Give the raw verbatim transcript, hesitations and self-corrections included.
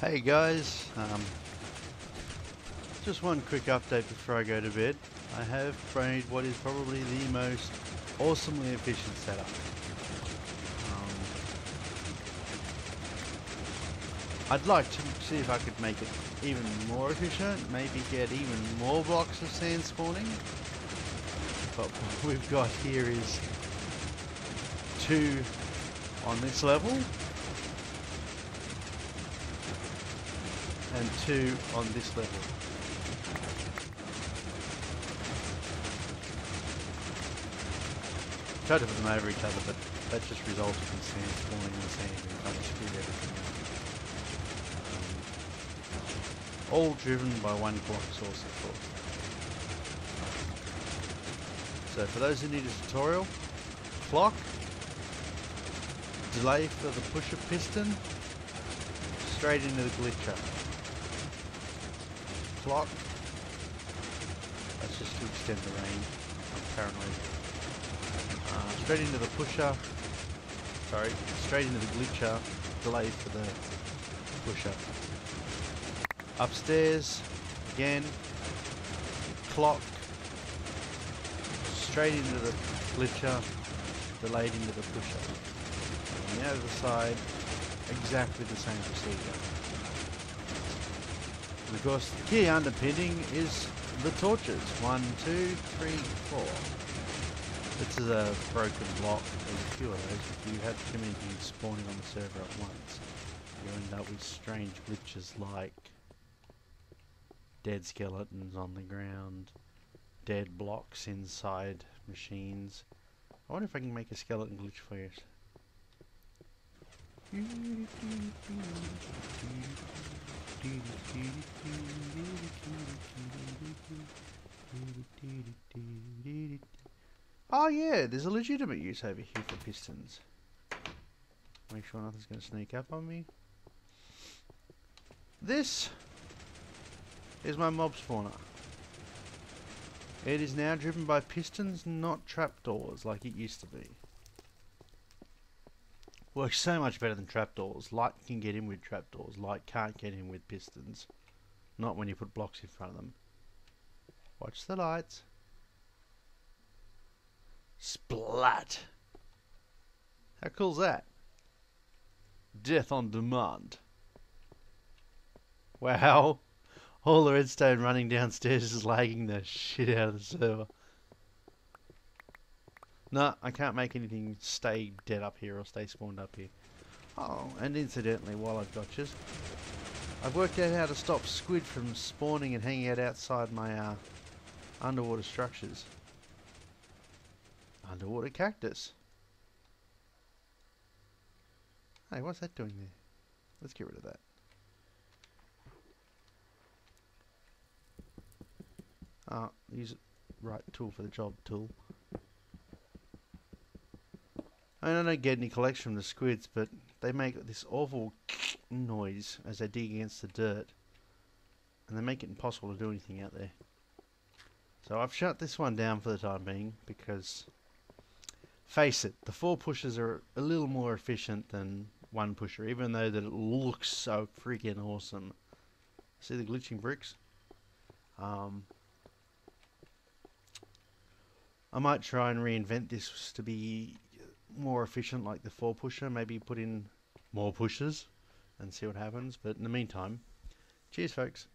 Hey guys, um, just one quick update before I go to bed. I have brained what is probably the most awesomely efficient setup. Um, I'd like to see if I could make it even more efficient, maybe get even more blocks of sand spawning. But what we've got here is two on this level and two on this level. Tried to put them over each other, but that just resulted in sand falling in the sand and kind of screwed everything up. Um, all driven by one block source, of course. So for those who need a tutorial, clock, delay for the pusher piston, straight into the glitcher. Clock. That's just to extend the range, apparently. Uh, straight into the pusher. Sorry, straight into the glitcher. Delay for the pusher. Upstairs, again. Clock. Straight into the glitcher. Delayed into the pusher. And the other side, exactly the same procedure. Of course, the key underpinning is the torches. One, two, three, four. This is a broken block. There's a few of those. If you have too many things spawning on the server at once, you end up with strange glitches like dead skeletons on the ground, dead blocks inside machines. I wonder if I can make a skeleton glitch for you. Oh yeah, there's a legitimate use over here for pistons. Make sure nothing's going to sneak up on me. This is my mob spawner. It is now driven by pistons, not trapdoors like it used to be. Works so much better than trapdoors. Light can get in with trapdoors. Light can't get in with pistons. Not when you put blocks in front of them. Watch the lights. Splat! How cool's that? Death on demand. Wow. All the redstone running downstairs is lagging the shit out of the server. No, I can't make anything stay dead up here or stay spawned up here. Oh, and incidentally, while I've got you, I've worked out how to stop squid from spawning and hanging out outside my uh, underwater structures. Underwater cactus. Hey, what's that doing there? Let's get rid of that. Ah, oh, use the right tool for the job tool. I don't get any collection from the squids, but they make this awful noise as they dig against the dirt, and they make it impossible to do anything out there. So I've shut this one down for the time being because, face it, the four pushers are a little more efficient than one pusher, even though that it looks so freaking awesome. See the glitching bricks? Um, I might try and reinvent this to be more efficient like the four pusher, maybe put in more pushers and see what happens. But in the meantime, cheers folks.